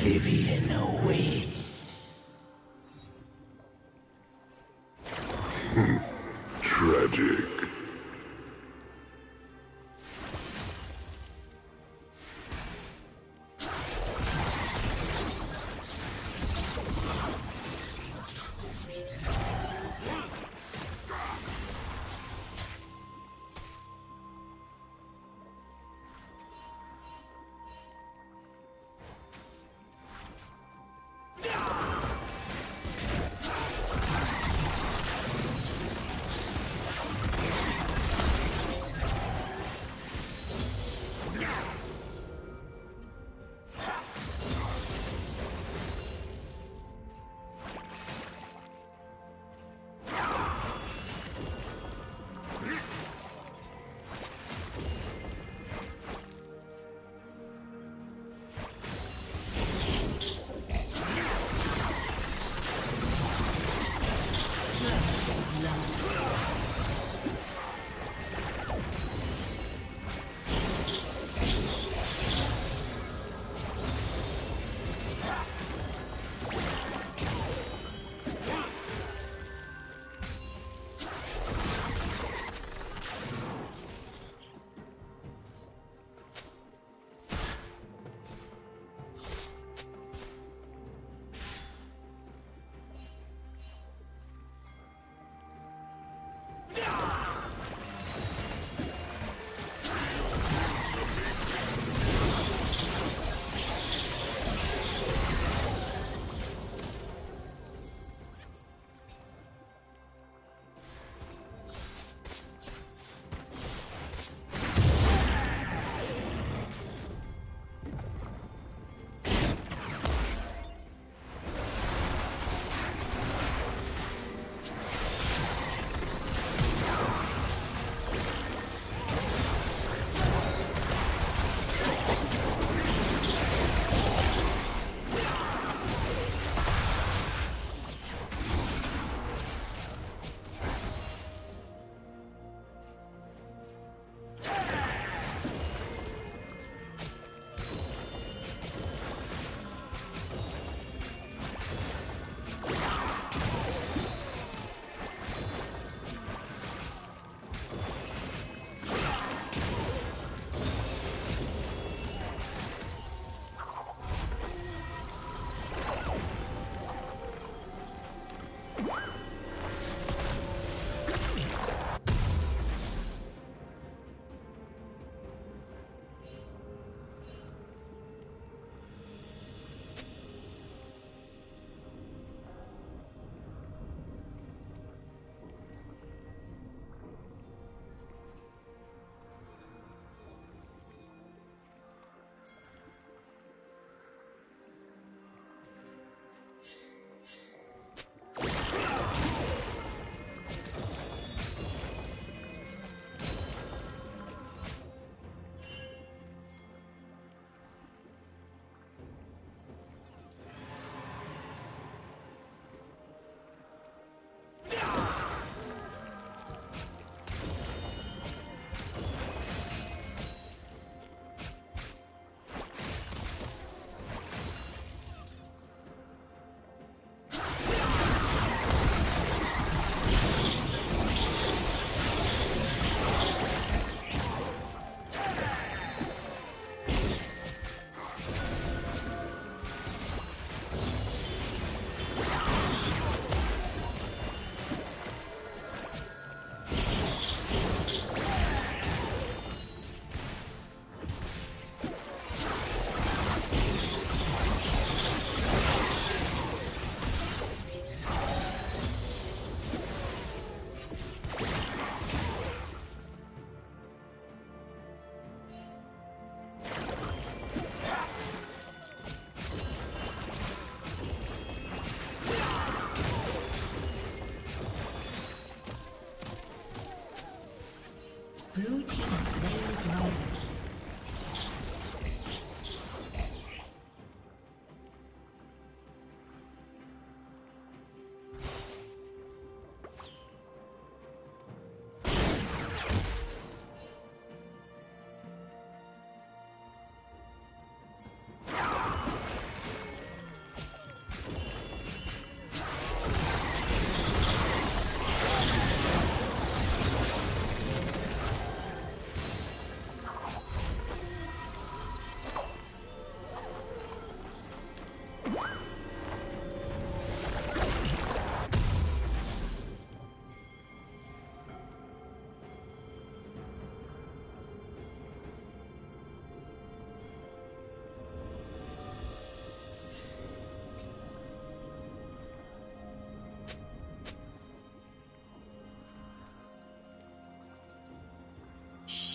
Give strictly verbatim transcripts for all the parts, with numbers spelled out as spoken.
Oblivion awaits. Tragic. Yeah!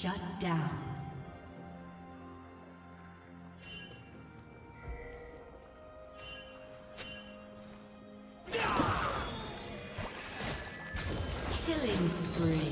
Shut down. Killing spree.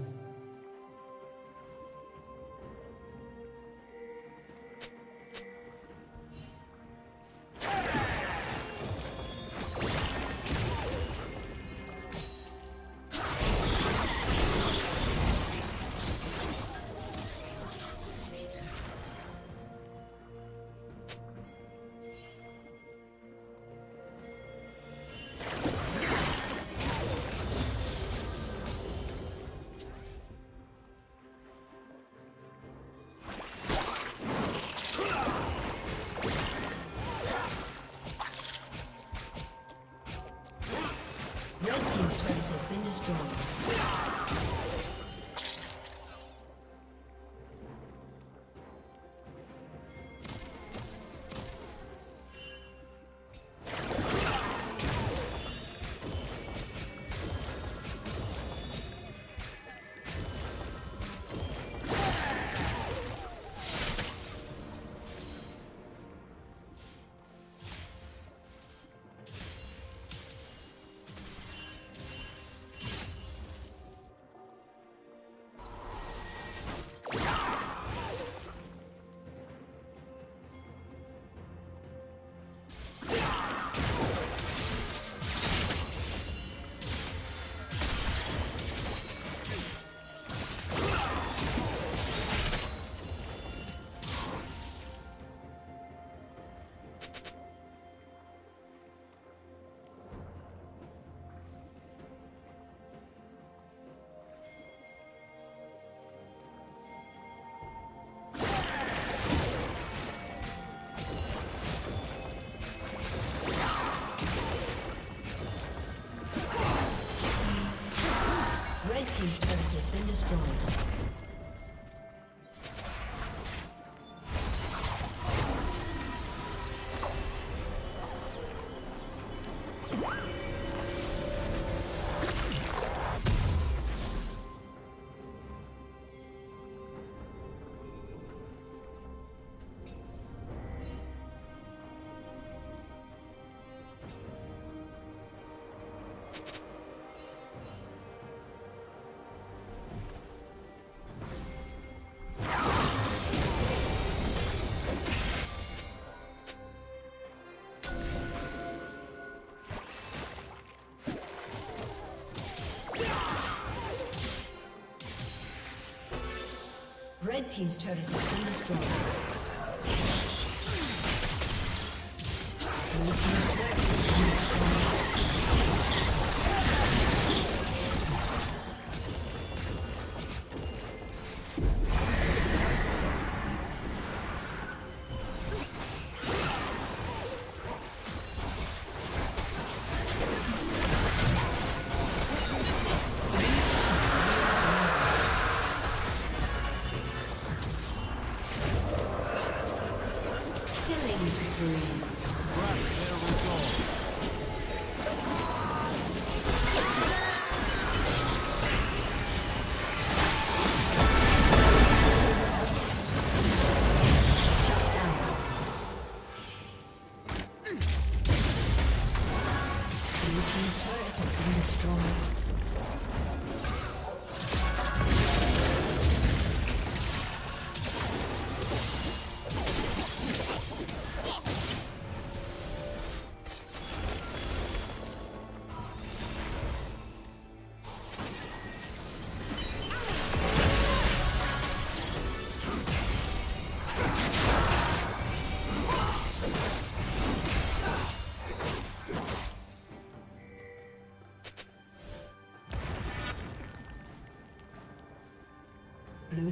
These turrets have been destroyed. Red team's turret has been destroyed. Blue team's turret Blue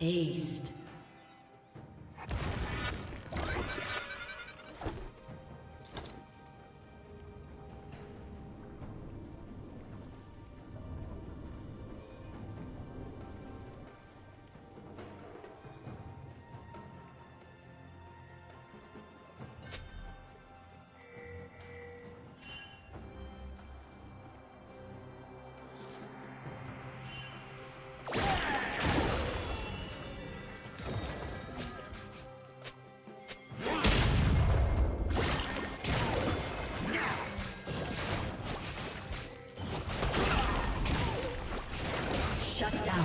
Aced. Shut down.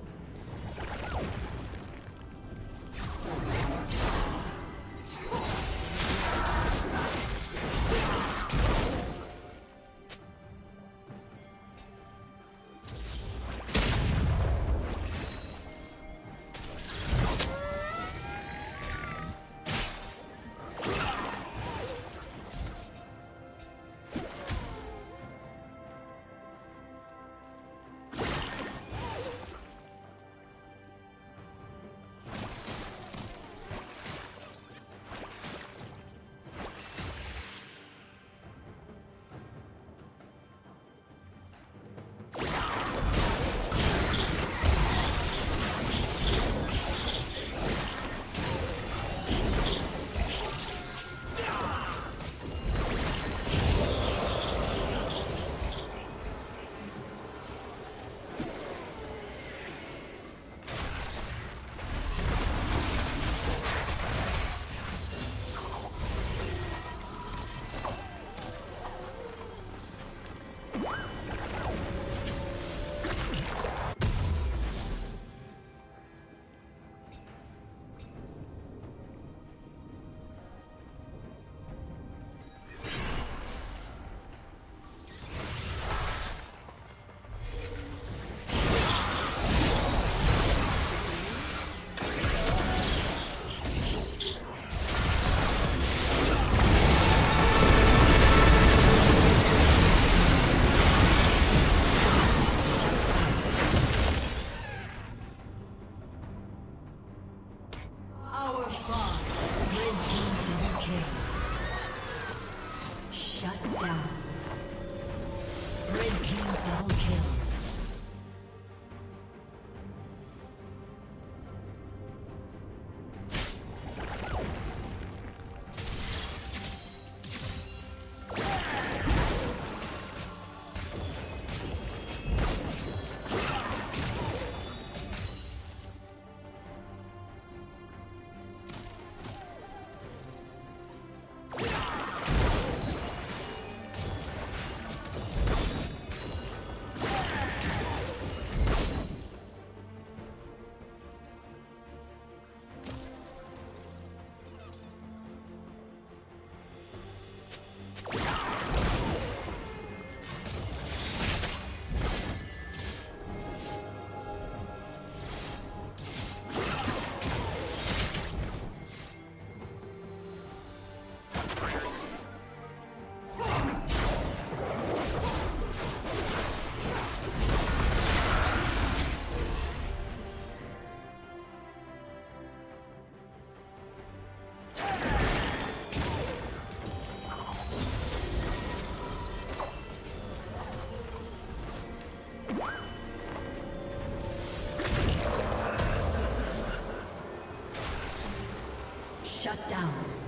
Shut down.